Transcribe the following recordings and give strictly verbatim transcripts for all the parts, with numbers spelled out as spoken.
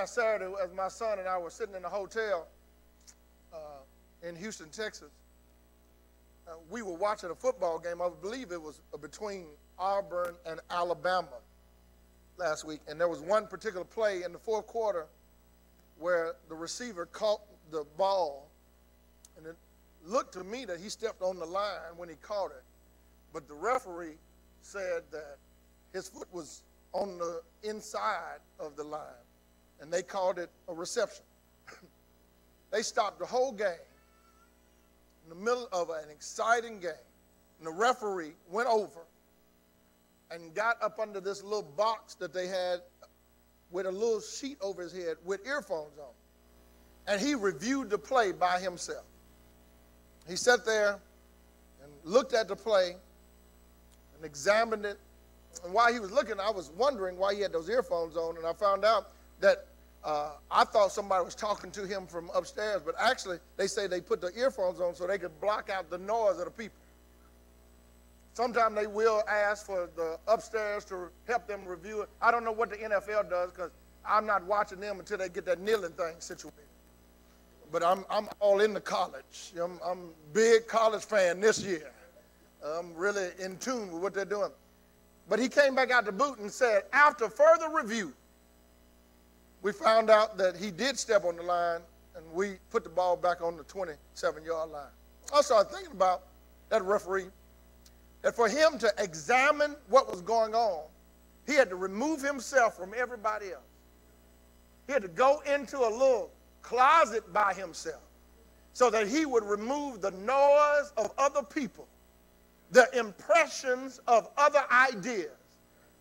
last Saturday, as my son and I were sitting in a hotel uh, in Houston, Texas, uh, we were watching a football game. I believe it was between Auburn and Alabama last week. And there was one particular play in the fourth quarter where the receiver caught the ball. And it looked to me that he stepped on the line when he caught it. But the referee said that his foot was on the inside of the line, and they called it a reception. They stopped the whole game in the middle of an exciting game, and the referee went over and got up under this little box that they had with a little sheet over his head with earphones on, and he reviewed the play by himself. He sat there and looked at the play and examined it. And while he was looking, I was wondering why he had those earphones on, and I found out that uh, I thought somebody was talking to him from upstairs, but actually they say they put the earphones on so they could block out the noise of the people. Sometimes they will ask for the upstairs to help them review it. I don't know what the N F L does because I'm not watching them until they get that kneeling thing situated. But I'm, I'm all in the college. I'm, I'm a big college fan this year. I'm really in tune with what they're doing. But he came back out the boot and said, after further review, we found out that he did step on the line, and we put the ball back on the twenty-seven-yard line. I started thinking about that referee, that for him to examine what was going on, he had to remove himself from everybody else. He had to go into a little closet by himself so that he would remove the noise of other people, the impressions of other ideas,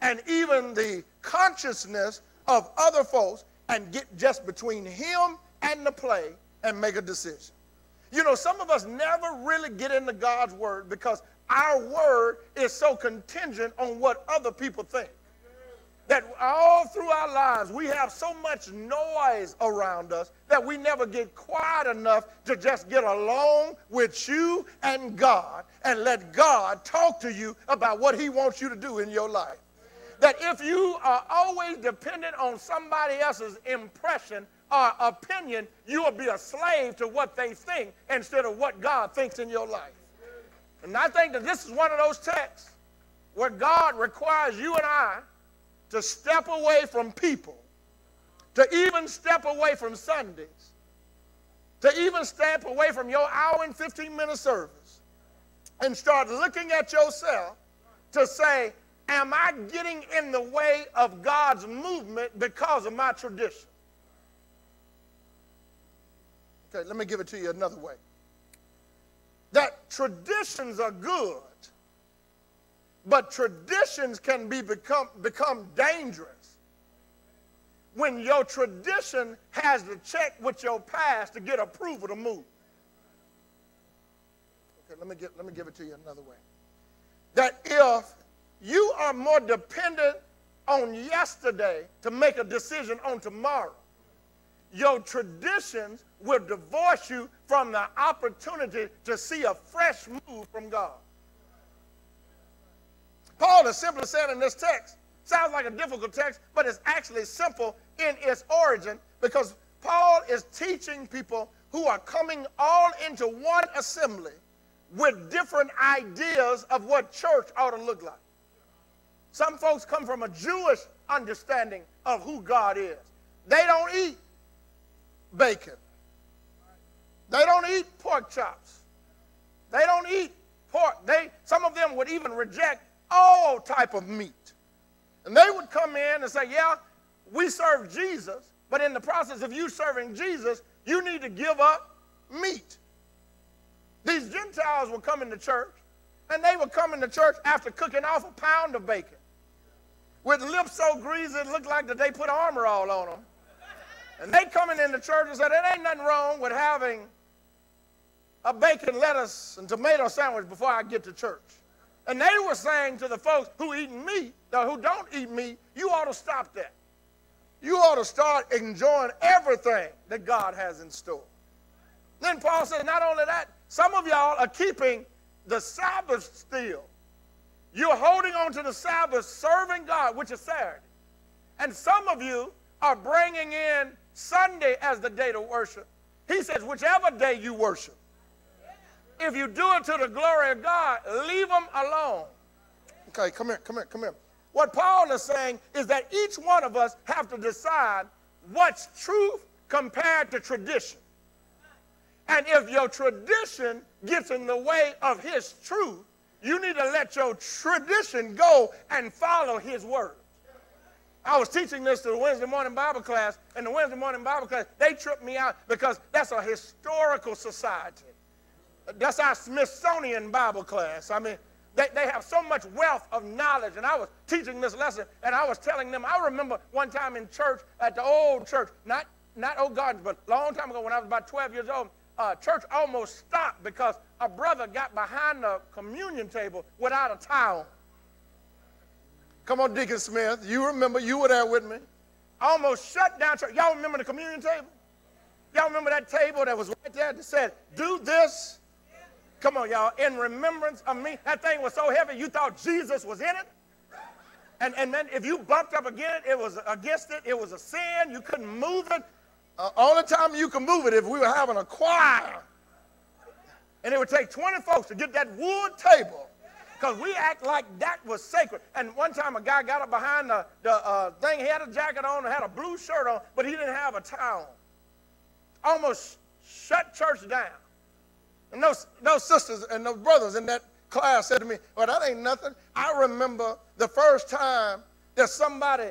and even the consciousness of other folks, and get just between him and the play and make a decision. You know, some of us never really get into God's word because our word is so contingent on what other people think. That all through our lives, we have so much noise around us that we never get quiet enough to just get along with you and God and let God talk to you about what he wants you to do in your life. That if you are always dependent on somebody else's impression or opinion, you will be a slave to what they think instead of what God thinks in your life. And I think that this is one of those texts where God requires you and I to step away from people, to even step away from Sundays, to even step away from your hour and fifteen minute service and start looking at yourself to say, am I getting in the way of God's movement because of my tradition? Okay, let me give it to you another way. That traditions are good, but traditions can be become, become dangerous when your tradition has to check with your past to get approval to move. Okay, let me, get, let me give it to you another way. That if you are more dependent on yesterday to make a decision on tomorrow, your traditions will divorce you from the opportunity to see a fresh move from God. Paul is simply saying in this text, sounds like a difficult text, but it's actually simple in its origin because Paul is teaching people who are coming all into one assembly with different ideas of what church ought to look like. Some folks come from a Jewish understanding of who God is. They don't eat bacon. They don't eat pork chops. They don't eat pork. They, some of them would even reject all type of meat. And they would come in and say, yeah, we serve Jesus, but in the process of you serving Jesus, you need to give up meat. These Gentiles will come into church, and they would come into church after cooking off a pound of bacon with lips so greasy it looked like that they put armor all on them. And they coming into church and said, there ain't nothing wrong with having a bacon, lettuce, and tomato sandwich before I get to church. And they were saying to the folks who eat meat, or who don't eat meat, you ought to stop that. You ought to start enjoying everything that God has in store. Then Paul said, not only that, some of y'all are keeping the Sabbath still. You're holding on to the Sabbath, serving God, which is Saturday. And some of you are bringing in Sunday as the day to worship. He says, whichever day you worship, if you do it to the glory of God, leave them alone. Okay, come here, come here, come here. What Paul is saying is that each one of us have to decide what's truth compared to tradition. And if your tradition gets in the way of his truth, you need to let your tradition go and follow his word. I was teaching this to the Wednesday morning Bible class, and the Wednesday morning Bible class, they tripped me out because that's a historical society. That's our Smithsonian Bible class. I mean, they, they have so much wealth of knowledge. And I was teaching this lesson, and I was telling them, I remember one time in church, at the old church, not, not Oak Gardens, but a long time ago when I was about twelve years old, uh, church almost stopped because a brother got behind the communion table without a towel. Come on, Deacon Smith, you remember, you were there with me. Almost shut down church. Y'all remember the communion table? Y'all remember that table that was right there that said, do this? Come on, y'all, in remembrance of me. That thing was so heavy, you thought Jesus was in it. And, and then if you bumped up against it, it was against it. It was a sin. You couldn't move it. Uh, only time you could move it if we were having a choir. And it would take twenty folks to get that wood table because we act like that was sacred. And one time a guy got up behind the, the uh, thing. He had a jacket on and had a blue shirt on, but he didn't have a towel. Almost shut church down. And those, those sisters and those brothers in that class said to me, well, that ain't nothing. I remember the first time that somebody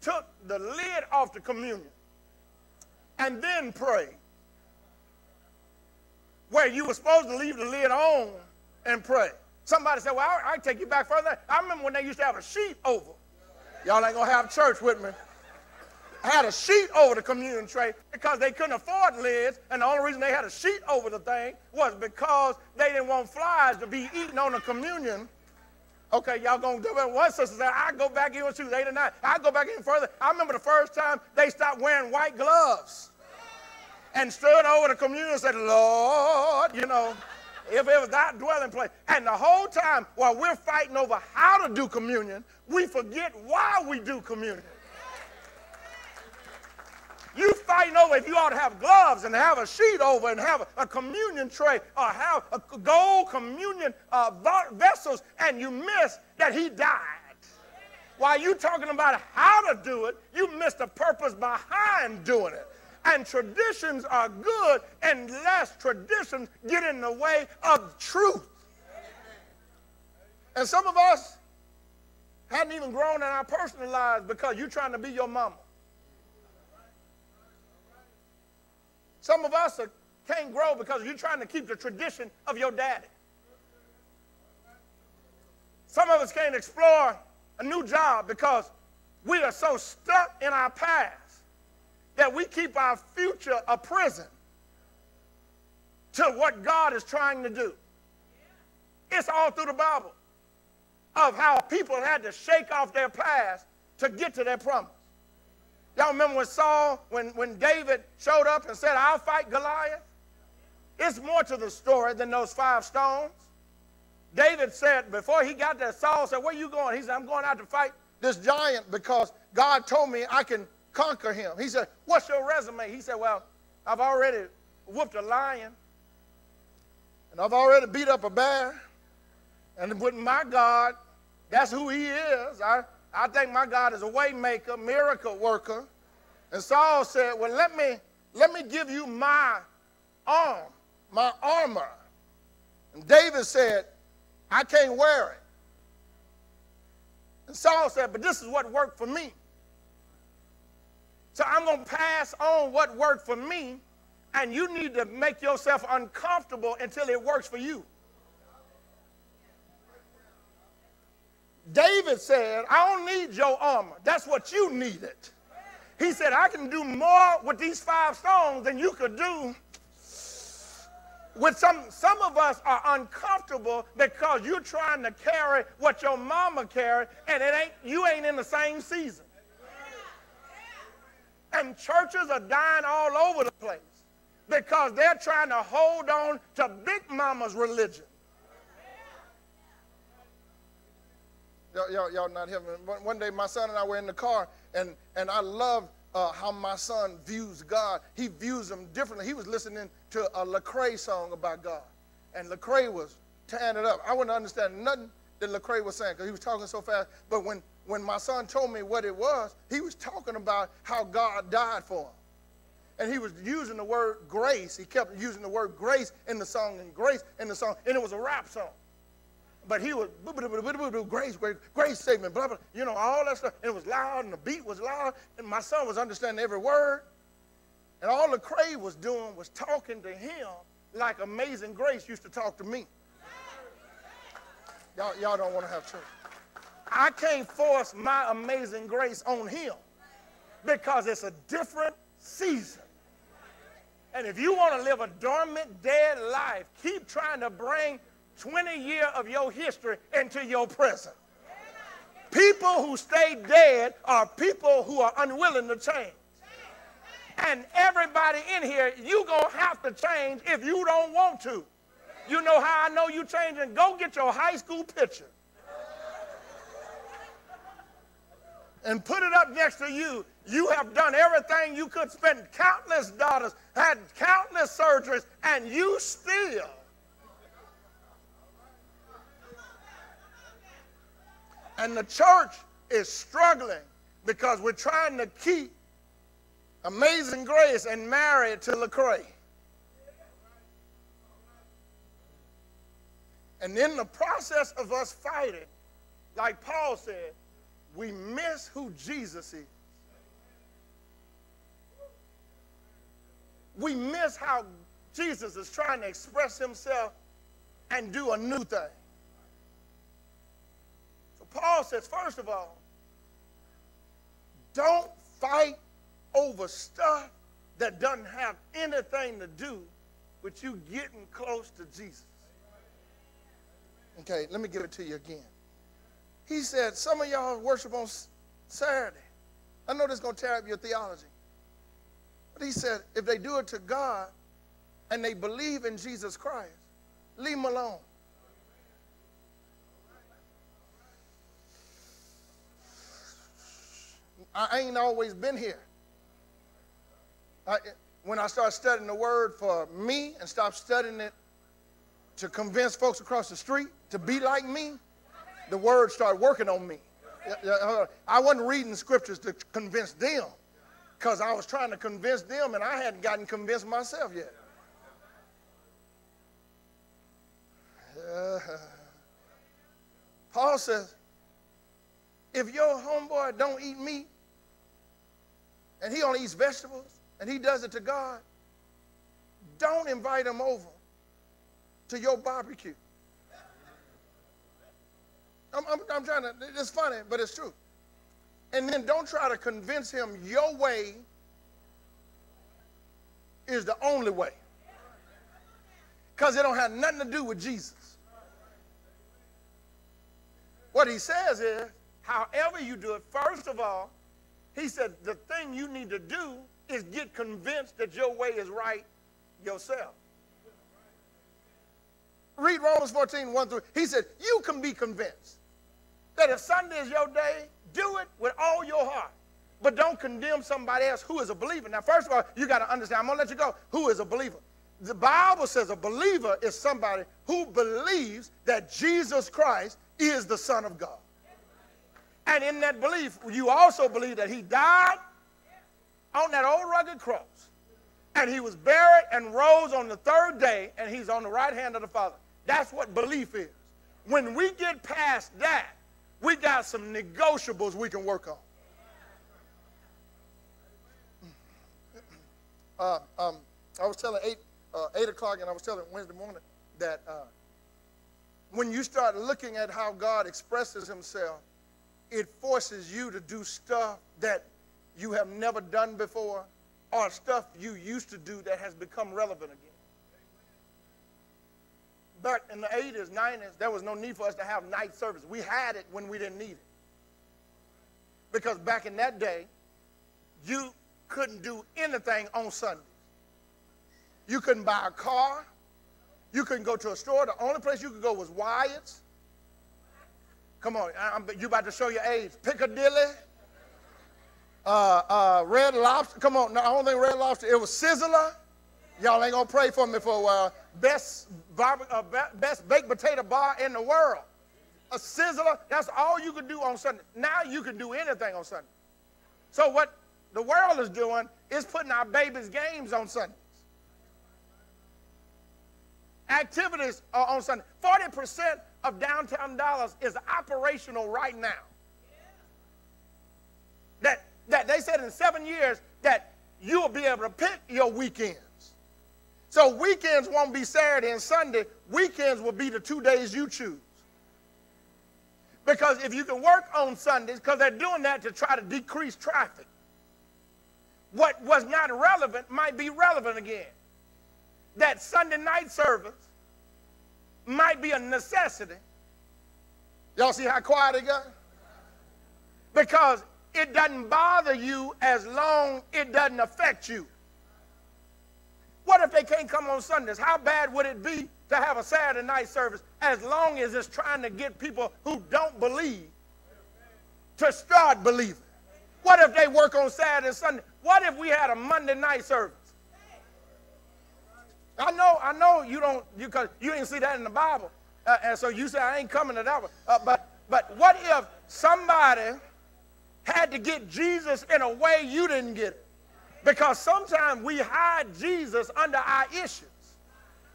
took the lid off the communion and then prayed, where you were supposed to leave the lid on and pray. Somebody said, well, I, I take you back further. I remember when they used to have a sheet over. Y'all ain't going to have church with me. I had a sheet over the communion tray because they couldn't afford lids, and the only reason they had a sheet over the thing was because they didn't want flies to be eating on the communion. Okay, y'all going to do it. One sister said, I go back even to eight or nine. I go back even further. I remember the first time they stopped wearing white gloves and stood over the communion and said, Lord, you know, if it was thy dwelling place. And the whole time while we're fighting over how to do communion, we forget why we do communion. You fighting over if you ought to have gloves and have a sheet over and have a, a communion tray or have a gold communion uh, vessels, and you miss that he died. While you talking about how to do it, you miss the purpose behind doing it. And traditions are good unless traditions get in the way of truth. And some of us hadn't even grown in our personal lives because you're trying to be your mama. Some of us are, can't grow because you're trying to keep the tradition of your daddy. Some of us can't explore a new job because we are so stuck in our past that we keep our future a prison to what God is trying to do. It's all through the Bible of how people had to shake off their past to get to their promise. Y'all remember when Saul, when, when David showed up and said, I'll fight Goliath? It's more to the story than those five stones. David said, before he got there, Saul said, where you going? He said, I'm going out to fight this giant because God told me I can conquer him. He said, what's your resume? He said, well, I've already whooped a lion, and I've already beat up a bear, and with my God, that's who he is. I I think my God is a way maker, miracle worker. And Saul said, well, let me, let me give you my arm, my armor. And David said, I can't wear it. And Saul said, but this is what worked for me. So I'm going to pass on what worked for me, and you need to make yourself uncomfortable until it works for you. David said, I don't need your armor. That's what you needed. He said, I can do more with these five stones than you could do with some. Some of us are uncomfortable because you're trying to carry what your mama carried, and it ain't, you ain't in the same season. And churches are dying all over the place because they're trying to hold on to Big Mama's religion. Y'all not hearing me. One day my son and I were in the car, and, and I loved uh, how my son views God. He views him differently. He was listening to a Lecrae song about God, and Lecrae was tearing it up. I wouldn't understand nothing that Lecrae was saying because he was talking so fast. But when, when my son told me what it was, he was talking about how God died for him. And he was using the word grace. He kept using the word grace in the song and grace in the song. And it was a rap song. But he was, grace, grace, grace statement, blah, blah, you know, all that stuff. And it was loud and the beat was loud. And my son was understanding every word. And all Lecrae was doing was talking to him like Amazing Grace used to talk to me. Y'all, y'all don't want to have church. I can't force my Amazing Grace on him because it's a different season. And if you want to live a dormant, dead life, keep trying to bring twenty years of your history into your present. People who stay dead are people who are unwilling to change. And everybody in here, you're going to have to change if you don't want to. You know how I know you're changing? Go get your high school picture and put it up next to you. You have done everything you could, spend countless dollars, had countless surgeries, and you still and the church is struggling because we're trying to keep Amazing Grace and marry it to Lecrae. And in the process of us fighting, like Paul said, we miss who Jesus is. We miss how Jesus is trying to express himself and do a new thing. Paul says, first of all, don't fight over stuff that doesn't have anything to do with you getting close to Jesus. Okay, let me give it to you again. He said, some of y'all worship on Saturday. I know this is going to tear up your theology. But he said, if they do it to God and they believe in Jesus Christ, leave them alone. I ain't always been here. I, when I started studying the word for me and stopped studying it to convince folks across the street to be like me, the word started working on me. I wasn't reading scriptures to convince them because I was trying to convince them and I hadn't gotten convinced myself yet. Uh, Paul says, if your homeboy don't eat meat, and he only eats vegetables, and he does it to God, don't invite him over to your barbecue. I'm, I'm, I'm trying to, it's funny, but it's true. And then don't try to convince him your way is the only way. Because it don't have nothing to do with Jesus. What he says is, however you do it, first of all, he said the thing you need to do is get convinced that your way is right yourself. Read Romans fourteen, one through. He said, you can be convinced that if Sunday is your day, do it with all your heart. But don't condemn somebody else who is a believer. Now, first of all, you got to understand, I'm going to let you go, who is a believer. The Bible says a believer is somebody who believes that Jesus Christ is the Son of God. And in that belief, you also believe that he died on that old rugged cross. And he was buried and rose on the third day, and he's on the right hand of the Father. That's what belief is. When we get past that, we got some negotiables we can work on. Uh, um, I was telling eight, uh, eight o'clock, and I was telling Wednesday morning that uh, when you start looking at how God expresses himself, it forces you to do stuff that you have never done before or stuff you used to do that has become relevant again. Back in the eighties, nineties, there was no need for us to have night service. We had it when we didn't need it. Because back in that day, you couldn't do anything on Sundays. You couldn't buy a car. You couldn't go to a store. The only place you could go was Wyatt's. Come on, I'm, you about to show your age. Piccadilly. uh, uh, Red Lobster. Come on, no, I don't think Red Lobster. It was Sizzler. Y'all ain't gonna pray for me for a while. Best, uh, best baked potato bar in the world. A Sizzler. That's all you could do on Sunday. Now you can do anything on Sunday. So what the world is doing is putting our babies' games on Sundays. Activities are on Sunday. forty percent of downtown Dallas is operational right now. That, that they said in seven years that you'll be able to pick your weekends. So weekends won't be Saturday and Sunday. Weekends will be the two days you choose. Because if you can work on Sundays, because they're doing that to try to decrease traffic. What was not relevant might be relevant again. That Sunday night service might be a necessity. Y'all see how quiet it got? Because it doesn't bother you as long it doesn't affect you. What if they can't come on Sundays? How bad would it be to have a Saturday night service as long as it's trying to get people who don't believe to start believing? What if they work on Saturday and Sunday? What if we had a Monday night service? I know, I know you don't, you, cause you didn't see that in the Bible. Uh, and so you say, I ain't coming to that one. Uh, but, but what if somebody had to get Jesus in a way you didn't get it? Because sometimes we hide Jesus under our issues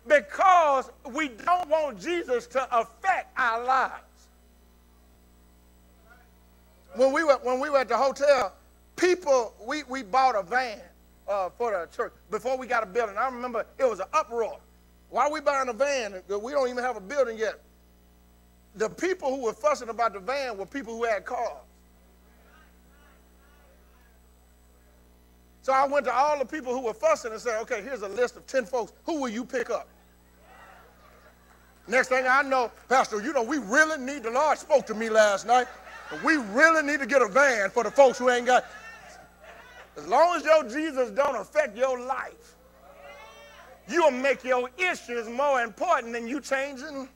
because we don't want Jesus to affect our lives. When we were, when we were at the hotel, people, we, we bought a van. Uh, for the church before we got a building. I remember it was an uproar. Why are we buying a van? We don't even have a building yet. The people who were fussing about the van were people who had cars. So I went to all the people who were fussing and said, okay, here's a list of ten folks. Who will you pick up? Next thing I know, Pastor, you know, we really need, the Lord spoke to me last night. We really need to get a van for the folks who ain't got. As long as your Jesus don't affect your life, you'll make your issues more important than you changing.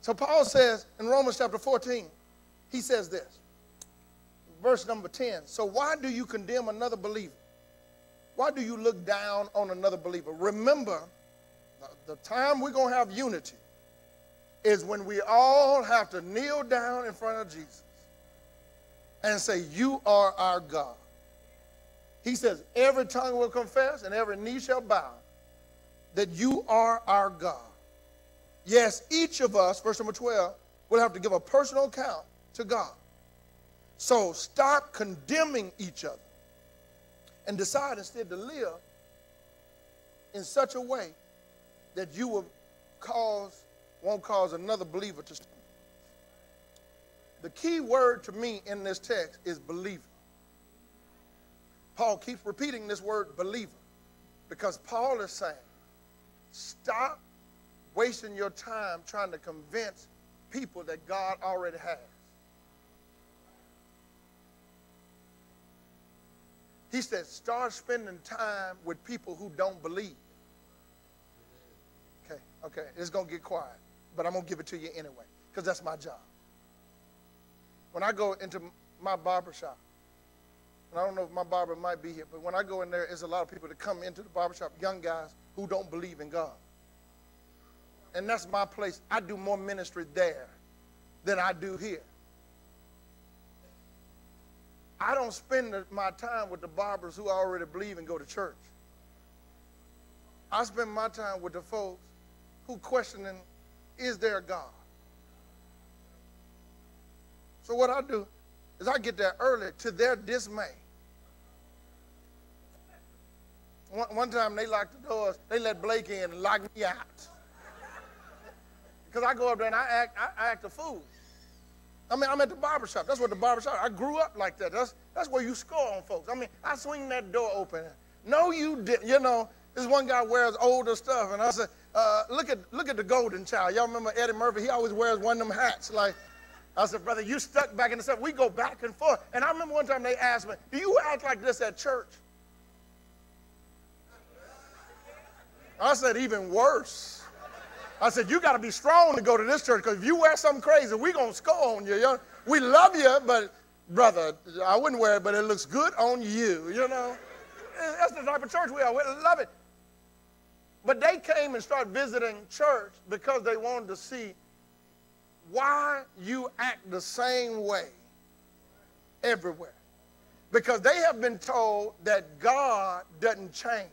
So Paul says in Romans chapter fourteen, he says this, verse number ten. So why do you condemn another believer? Why do you look down on another believer? Remember, the time we're going to have unity is when we all have to kneel down in front of Jesus and say, you are our God. He says, every tongue will confess and every knee shall bow that you are our God. Yes, each of us, verse number twelve, will have to give a personal account to God. So stop condemning each other and decide instead to live in such a way that you will cause, won't cause another believer to stumble. The key word to me in this text is believer. Paul keeps repeating this word believer because Paul is saying, stop wasting your time trying to convince people that God already has. He said, start spending time with people who don't believe. Okay, okay, it's going to get quiet, but I'm going to give it to you anyway because that's my job. When I go into my barber shop, and I don't know if my barber might be here, but when I go in there, there's a lot of people that come into the barber shop, young guys who don't believe in God. And that's my place. I do more ministry there than I do here. I don't spend my time with the barbers who already believe and go to church. I spend my time with the folks who questioning, is there a God? So what I do is I get there early to their dismay. One, one time they locked the doors. They let Blake in and locked me out. Because I go up there and I act, I, I act a fool. I mean, I'm at the barbershop. That's what the barbershop, I grew up like that. That's, that's where you score on folks. I mean, I swing that door open. No, you didn't. You know, this one guy wears older stuff. And I said, uh, look at, look at the golden child. Y'all remember Eddie Murphy? He always wears one of them hats like, I said, brother, you stuck back in the stuff. We go back and forth. And I remember one time they asked me, do you act like this at church? I said, even worse. I said, you got to be strong to go to this church, because if you wear something crazy, we're going to score on you. You know? We love you, but, brother, I wouldn't wear it, but it looks good on you, you know. That's the type of church we are. We love it. But they came and started visiting church because they wanted to see why you act the same way everywhere. Because they have been told that God doesn't change.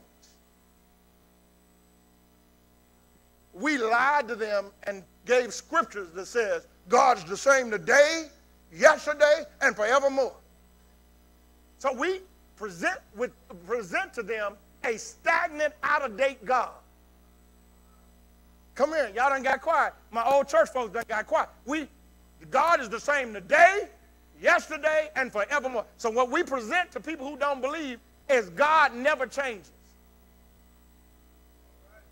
We lied to them and gave scriptures that says God's the same today, yesterday, and forevermore. So we present, with, present to them a stagnant, out-of-date God. Come here. Y'all done got quiet. My old church folks done got quiet. We, God is the same today, yesterday, and forevermore. So what we present to people who don't believe is God never changes.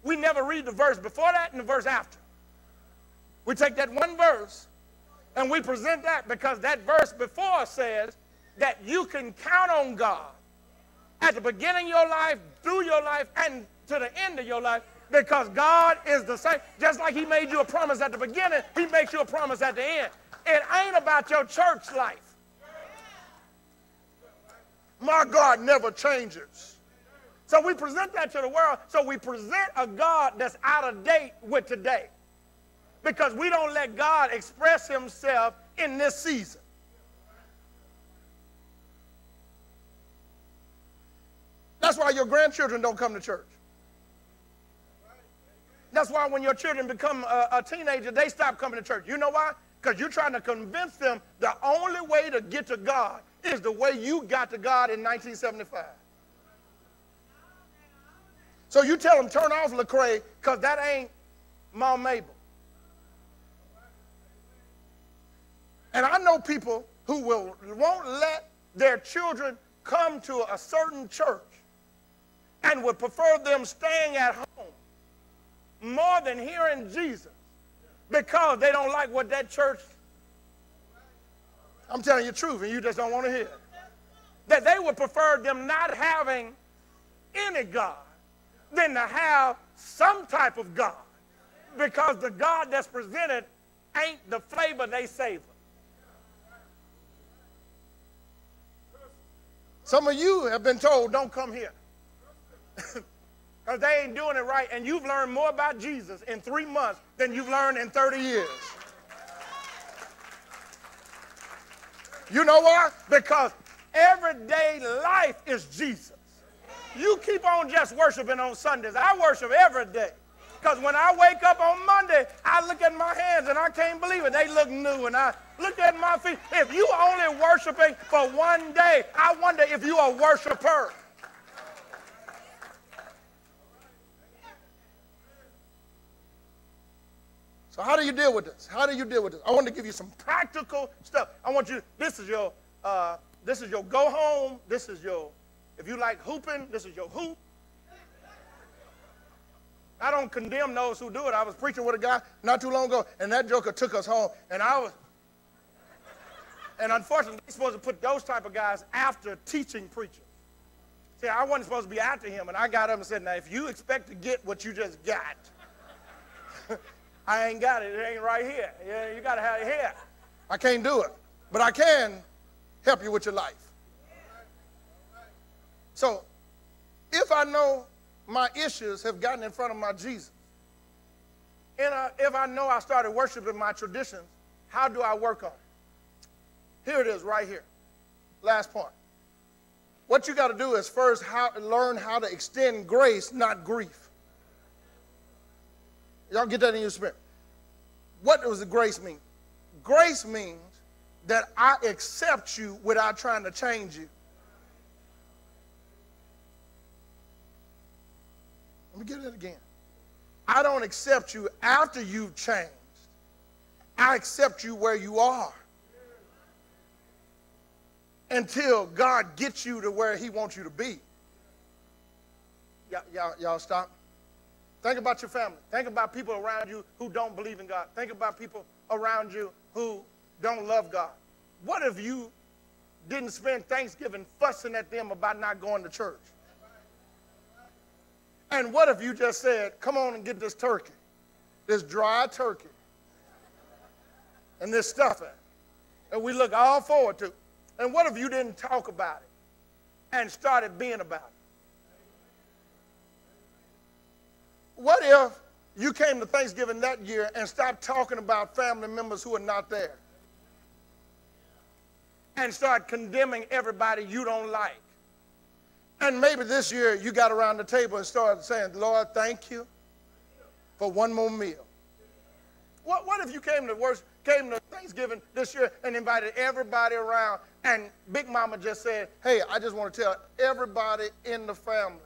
We never read the verse before that and the verse after. We take that one verse and we present that because that verse before says that you can count on God at the beginning of your life, through your life, and to the end of your life, because God is the same. Just like he made you a promise at the beginning, he makes you a promise at the end. It ain't about your church life. My God never changes. So we present that to the world. So we present a God that's out of date with today, because we don't let God express himself in this season. That's why your grandchildren don't come to church. That's why when your children become a, a teenager, they stop coming to church. You know why? Because you're trying to convince them the only way to get to God is the way you got to God in nineteen seventy-five. So you tell them, turn off Lecrae, because that ain't Mom Mabel. And I know people who will, won't let their children come to a certain church and would prefer them staying at home more than hearing Jesus because they don't like what that church, I'm telling you the truth, and you just don't want to hear it. That they would prefer them not having any God than to have some type of God, because the God that's presented ain't the flavor they savor. Some of you have been told, don't come here because they ain't doing it right, and you've learned more about Jesus in three months than you've learned in thirty years. You know why? Because everyday life is Jesus. You keep on just worshiping on Sundays. I worship every day. Because when I wake up on Monday, I look at my hands and I can't believe it. They look new, and I look at my feet. If you only worshiping for one day, I wonder if you are a worshiper. So how do you deal with this? How do you deal with this? I want to give you some practical stuff. I want you, this is your, uh, this is your go home. This is your, if you like hooping, this is your hoop. I don't condemn those who do it. I was preaching with a guy not too long ago, and that joker took us home. And I was, and unfortunately, you're supposed to put those type of guys after teaching preachers. See, I wasn't supposed to be after him, and I got up and said, now, if you expect to get what you just got, I ain't got it. It ain't right here. Yeah, you got to have it here. I can't do it, but I can help you with your life. So if I know my issues have gotten in front of my Jesus, and I, if I know I started worshiping my traditions, how do I work on it? Here it is right here. Last point. What you got to do is first how, learn how to extend grace, not grief. Y'all get that in your spirit. What does the grace mean? Grace means that I accept you without trying to change you. Let me get it again. I don't accept you after you've changed. I accept you where you are until God gets you to where he wants you to be. Y'all stop. Think about your family. Think about people around you who don't believe in God. Think about people around you who don't love God. What if you didn't spend Thanksgiving fussing at them about not going to church? And what if you just said, come on and get this turkey? this dry turkey and this stuffing that we look all forward to. And what if you didn't talk about it and started being about it? What if you came to Thanksgiving that year and stopped talking about family members who are not there and start condemning everybody you don't like? And maybe this year you got around the table and started saying, Lord, thank you for one more meal. What, what if you came to worship, came to Thanksgiving this year and invited everybody around, and Big Mama just said, hey, I just want to tell everybody in the family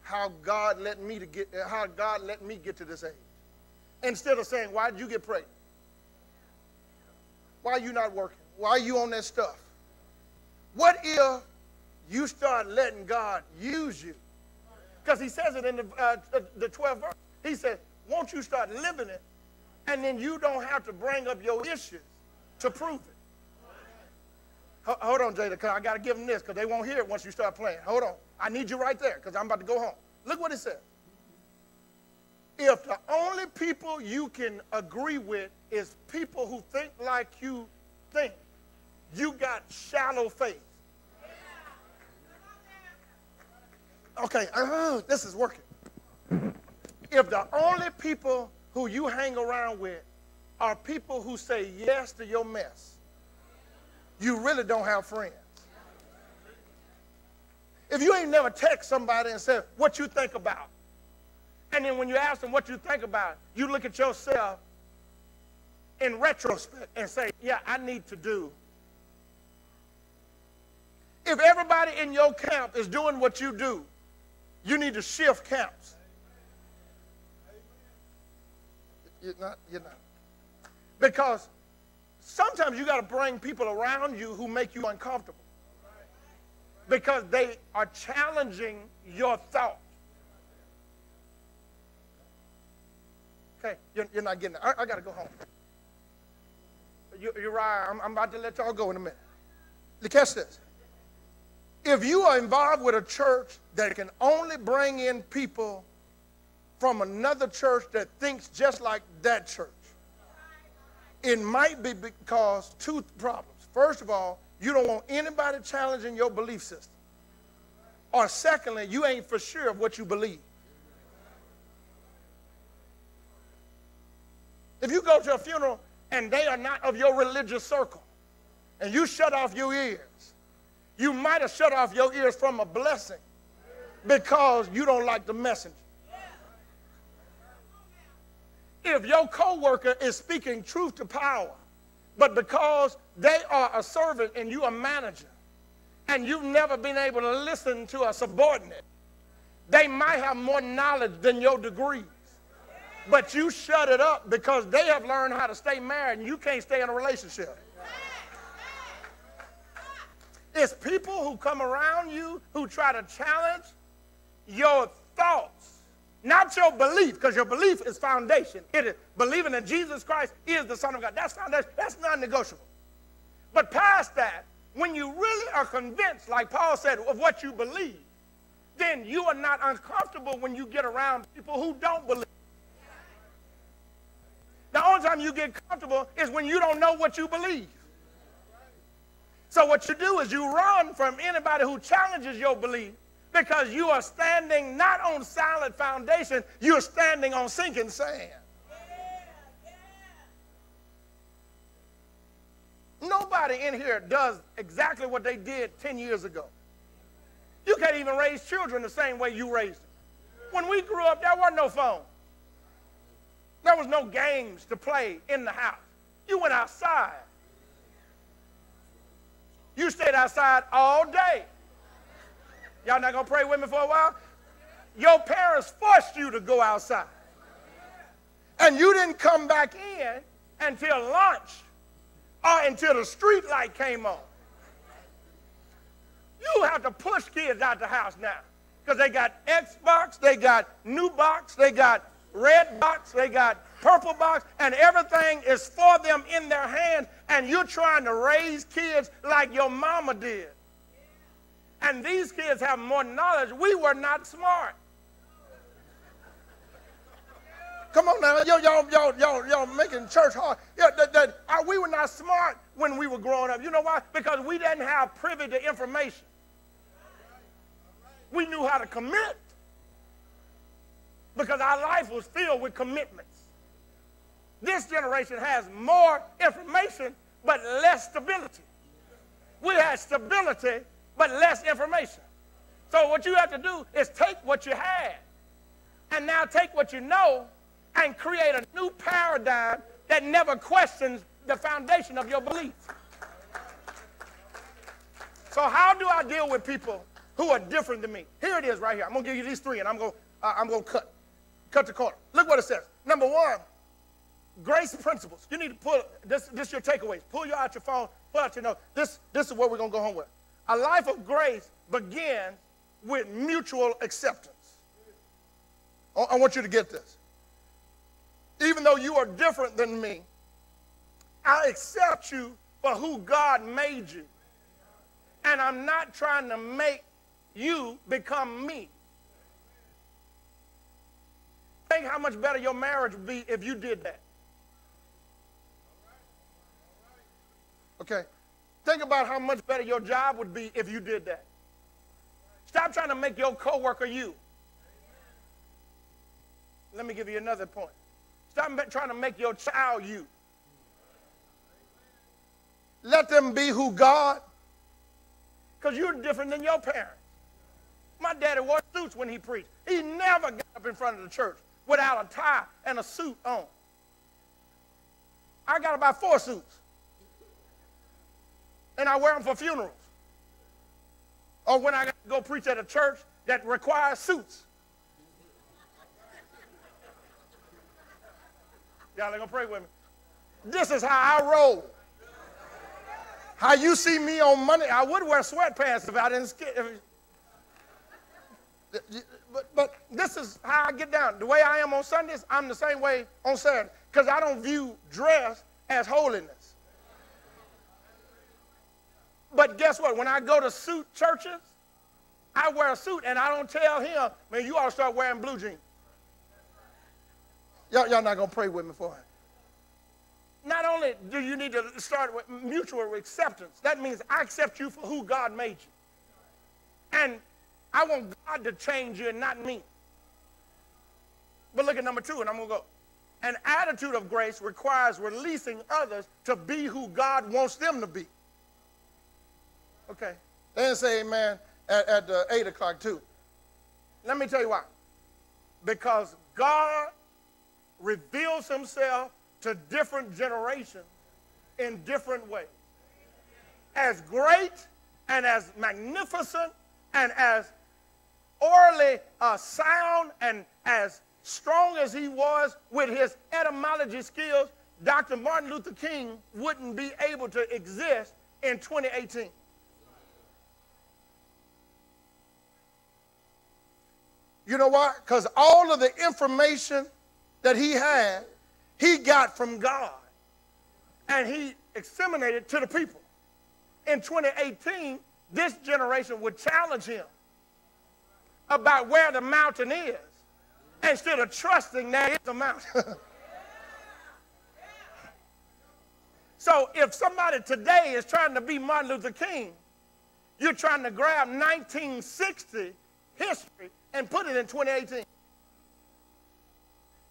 how God let me to get, how God let me get to this age. Instead of saying, why did you get pregnant? Why are you not working? Why are you on that stuff? What if you start letting God use you? Because he says it in the, uh, the twelfth verse. He said, won't you start living it? And then you don't have to bring up your issues to prove it. H hold on, Jada, because I got to give them this, because they won't hear it once you start playing. Hold on. I need you right there, because I'm about to go home. Look what it says. If the only people you can agree with is people who think like you think, you got shallow faith. Okay, uh, this is working. If the only people who you hang around with are people who say yes to your mess, you really don't have friends. If you ain't never text somebody and said what you think about, and then when you ask them what you think about, you look at yourself in retrospect and say, yeah, I need to do. If everybody in your camp is doing what you do, you need to shift camps. You're not, you're not. Because sometimes you got to bring people around you who make you uncomfortable, because they are challenging your thought. Okay, you're, you're not getting it. I, I got to go home. You, you're right. I'm, I'm about to let y'all go in a minute. Catch this. If you are involved with a church that can only bring in people from another church that thinks just like that church, it might be because two problems. First of all, you don't want anybody challenging your belief system. Or secondly, you ain't for sure of what you believe. If you go to a funeral and they are not of your religious circle and you shut off your ears, you might have shut off your ears from a blessing because you don't like the messenger. If your coworker is speaking truth to power, but because they are a servant and you a manager, and you've never been able to listen to a subordinate, they might have more knowledge than your degrees, but you shut it up because they have learned how to stay married and you can't stay in a relationship. It's people who come around you who try to challenge your thoughts. Not your belief, because your belief is foundation. It is believing that Jesus Christ is the Son of God. That's foundation. That's non-negotiable. But past that, when you really are convinced, like Paul said, of what you believe, then you are not uncomfortable when you get around people who don't believe. The only time you get comfortable is when you don't know what you believe. So what you do is you run from anybody who challenges your belief, because you are standing not on solid foundation, you're standing on sinking sand. Yeah, yeah. Nobody in here does exactly what they did ten years ago. You can't even raise children the same way you raised them. When we grew up, there wasn't no phone. There was no games to play in the house. You went outside. You stayed outside all day. Y'all not going to pray with me for a while? Your parents forced you to go outside. And you didn't come back in until lunch or until the street light came on. You have to push kids out the house now, because they got Xbox, they got new box, they got red box, they got purple box, and everything is for them in their hands, and you're trying to raise kids like your mama did. And these kids have more knowledge. We were not smart. Come on now, y'all, y'all, y'all, y'all, y'all making church hard. Yeah, that, that, uh, we were not smart when we were growing up. You know why? Because we didn't have privy to information. We knew how to commit because our life was filled with commitments. This generation has more information but less stability. We had stability but less information. So what you have to do is take what you had and now take what you know and create a new paradigm that never questions the foundation of your belief. So how do I deal with people who are different than me? Here it is right here. I'm going to give you these three, and I'm going to, uh, I'm going to cut, cut the corner. Look what it says. Number one, grace principles. You need to pull, this is your takeaways. Pull you out your phone, pull out your notes. This, this is what we're going to go home with. A life of grace begins with mutual acceptance. I, I want you to get this. Even though you are different than me, I accept you for who God made you. And I'm not trying to make you become me. Think how much better your marriage would be if you did that. Okay. Think about how much better your job would be if you did that. Stop trying to make your coworker you. Let me give you another point. Stop trying to make your child you. Let them be who God, because you're different than your parents. My daddy wore suits when he preached. He never got up in front of the church without a tie and a suit on. I got about four suits, and I wear them for funerals or when I go preach at a church that requires suits. Y'all ain't gonna pray with me. This is how I roll. How you see me on Monday, I would wear sweatpants if I didn't skip. But, but this is how I get down. The way I am on Sundays, I'm the same way on Saturday, because I don't view dress as holiness. But guess what? When I go to suit churches, I wear a suit, and I don't tell him, man, you ought to start wearing blue jeans. Y'all not going to pray with me for it. Not only do you need to start with mutual acceptance, that means I accept you for who God made you. And I want God to change you and not me. But look at number two, and I'm going to go. An attitude of grace requires releasing others to be who God wants them to be. Okay. They didn't say amen at, at uh, eight o'clock too. Let me tell you why. Because God reveals himself to different generations in different ways. As great and as magnificent and as orally uh, sound and as strong as he was with his etymology skills, Doctor Martin Luther King wouldn't be able to exist in twenty eighteen. You know why? Because all of the information that he had, he got from God, and he disseminated to the people. In twenty eighteen, this generation would challenge him about where the mountain is instead of trusting that it's a mountain. So if somebody today is trying to be Martin Luther King, you're trying to grab nineteen sixty history and put it in twenty eighteen.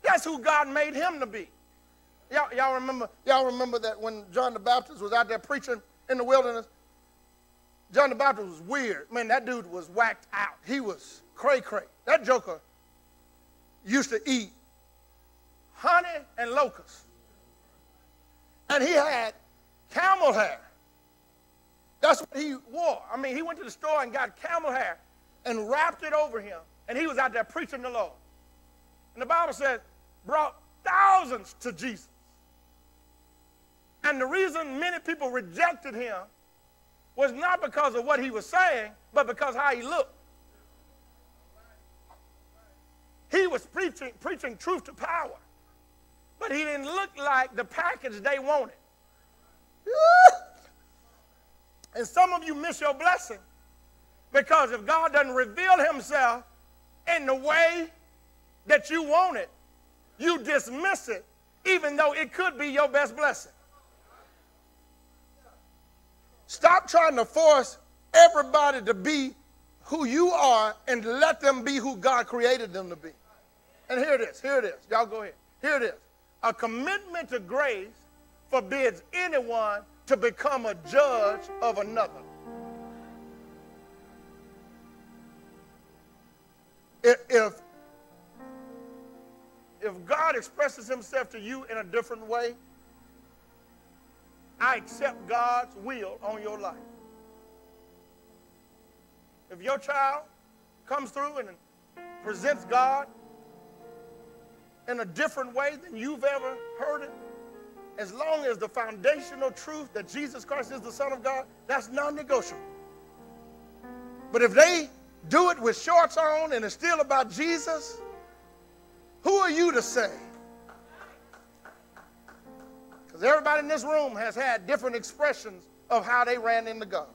That's who God made him to be. Y'all remember, y'all remember that when John the Baptist was out there preaching in the wilderness? John the Baptist was weird. Man, that dude was whacked out. He was cray-cray. That joker used to eat honey and locusts. And he had camel hair. That's what he wore. I mean, he went to the store and got camel hair and wrapped it over him, and he was out there preaching the Lord. And the Bible says, brought thousands to Jesus. And the reason many people rejected him was not because of what he was saying, but because how he looked. He was preaching, preaching truth to power, but he didn't look like the package they wanted. And some of you miss your blessing because if God doesn't reveal himself in the way that you want it, you dismiss it, even though it could be your best blessing. Stop trying to force everybody to be who you are and let them be who God created them to be. And here it is, here it is. Y'all go ahead. Here it is. A commitment to grace forbids anyone to become a judge of another. If, if God expresses himself to you in a different way, I accept God's will on your life. If your child comes through and presents God in a different way than you've ever heard it, as long as the foundational truth that Jesus Christ is the Son of God, that's non-negotiable. But if they do it with shorts on and it's still about Jesus, who are you to say? Because everybody in this room has had different expressions of how they ran into God.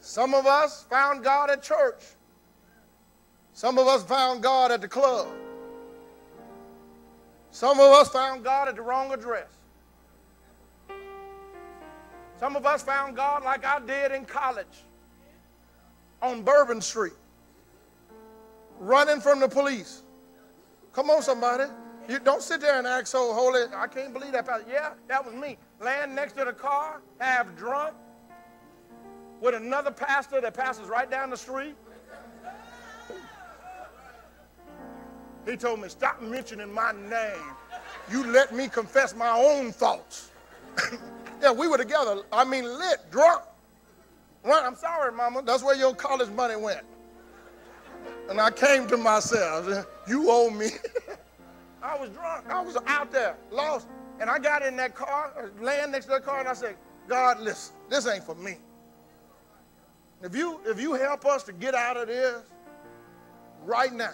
Some of us found God at church. Some of us found God at the club. Some of us found God at the wrong address. Some of us found God like I did in college on Bourbon Street, running from the police. Come on, somebody. You don't sit there and act so holy. I can't believe that, Pastor. Yeah, that was me. Laying next to the car, half drunk, with another pastor that passes right down the street. He told me, stop mentioning my name. You let me confess my own thoughts. Yeah, we were together. I mean, lit, drunk. Run. I'm sorry, Mama. That's where your college money went. And I came to myself. You owe me. I was drunk. I was out there, lost. And I got in that car, laying next to that car, and I said, God, listen, this ain't for me. If you, if you help us to get out of this right now,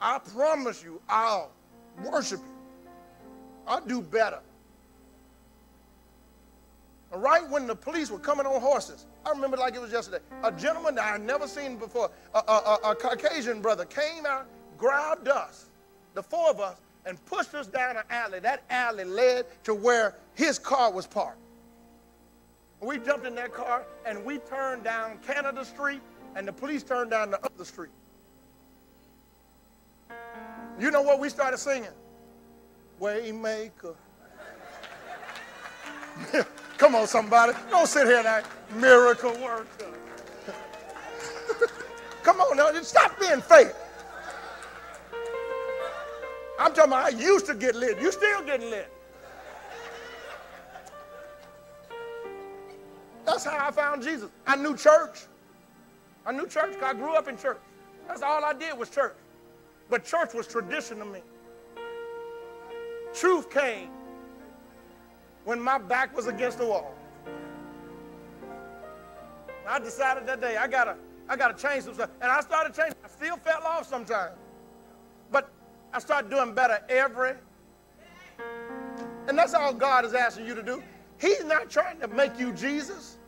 I promise you, I'll worship you. I'll do better. And right when the police were coming on horses, I remember like it was yesterday, a gentleman that I had never seen before, a, a, a, a Caucasian brother, came out, grabbed us, the four of us, and pushed us down an alley. That alley led to where his car was parked. We jumped in that car, and we turned down Canada Street, and the police turned down the other street. You know what? We started singing. Waymaker. Come on, somebody. Don't sit here and act miracle worker. Come on now. Stop being fake. I'm talking about I used to get lit. You still getting lit. That's how I found Jesus. I knew church. I knew church. I grew up in church. That's all I did was church. But church was tradition to me. Truth came when my back was against the wall. I decided that day I gotta, I gotta change some stuff, and I started changing. I still fell off sometimes, but I started doing better every. And that's all God is asking you to do. He's not trying to make you Jesus.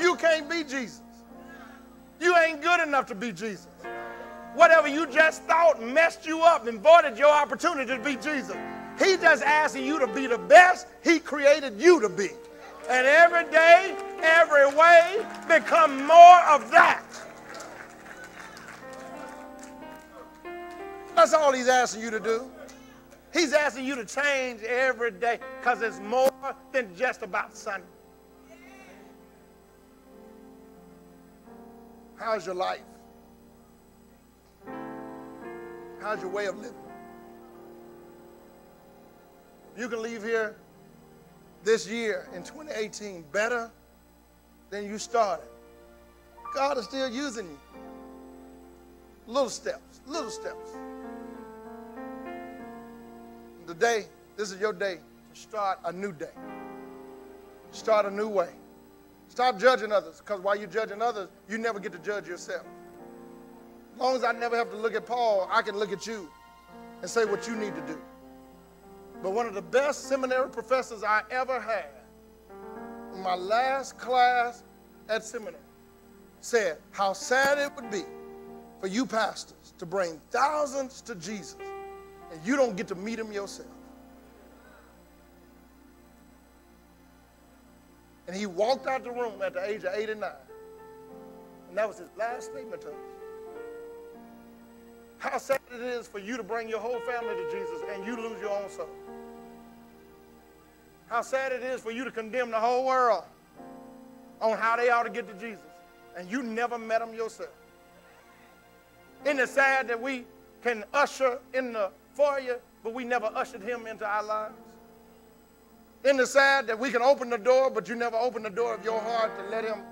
You can't be Jesus. You ain't good enough to be Jesus. Whatever you just thought messed you up and voided your opportunity to be Jesus. He just asking you to be the best he created you to be. And every day, every way, become more of that. That's all he's asking you to do. He's asking you to change every day because it's more than just about Sunday. How's your life? How's your way of living? You can leave here this year in twenty eighteen better than you started. God is still using you. Little steps, little steps. Today, this is your day to start a new day. Start a new way. Stop judging others, because while you're judging others, you never get to judge yourself. As long as I never have to look at Paul, I can look at you and say what you need to do. But one of the best seminary professors I ever had, in my last class at seminary, said how sad it would be for you pastors to bring thousands to Jesus and you don't get to meet him yourself. And he walked out the room at the age of eighty-nine. And that was his last statement to us. How sad it is for you to bring your whole family to Jesus and you lose your own soul. How sad it is for you to condemn the whole world on how they ought to get to Jesus and you never met them yourself. Isn't it sad that we can usher in the foyer, but we never ushered him into our lives? Isn't it sad that we can open the door, but you never open the door of your heart to let him